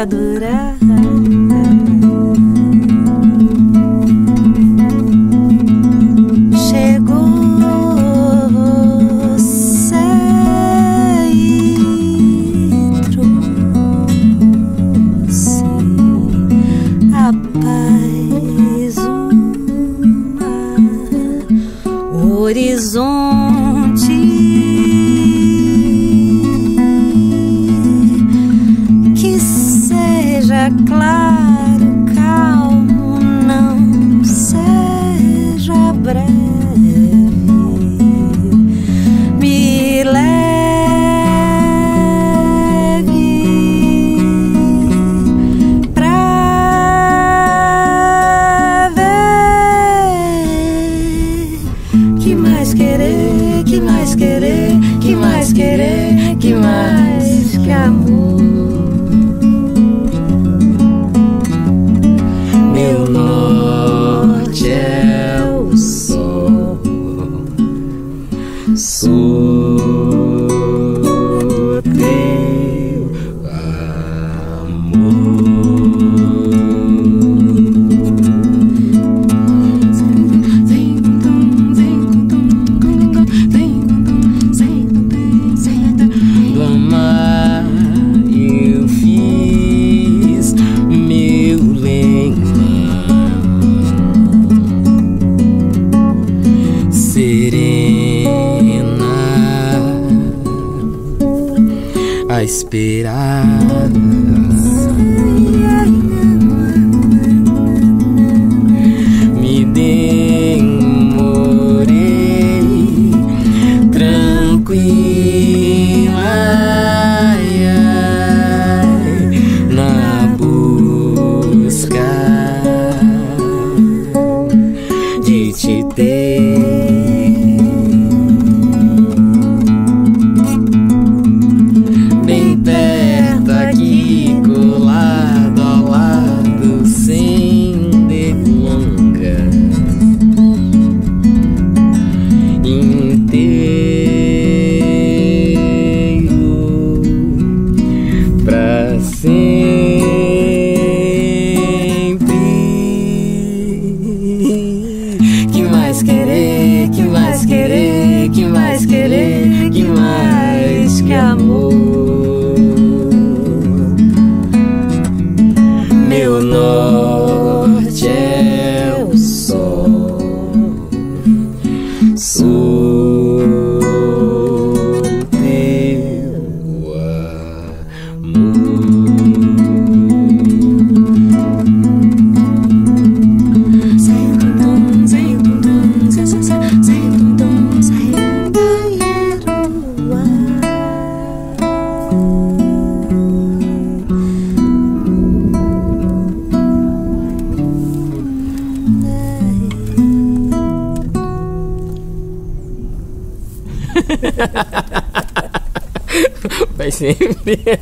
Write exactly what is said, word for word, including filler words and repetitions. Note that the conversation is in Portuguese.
adorar. Chegou você e trouxe a paz, um mar, um horizonte. Claro, calmo, não seja breve, me leve pra ver que mais querer, que mais querer, que mais querer, que mais que amor. Sou teu amor. Do mar eu fiz meu lençol sereno, a esperar, me demorei tranquila na busca de te ter. Meu norte é o sol, sou teu amor. Vai sempre.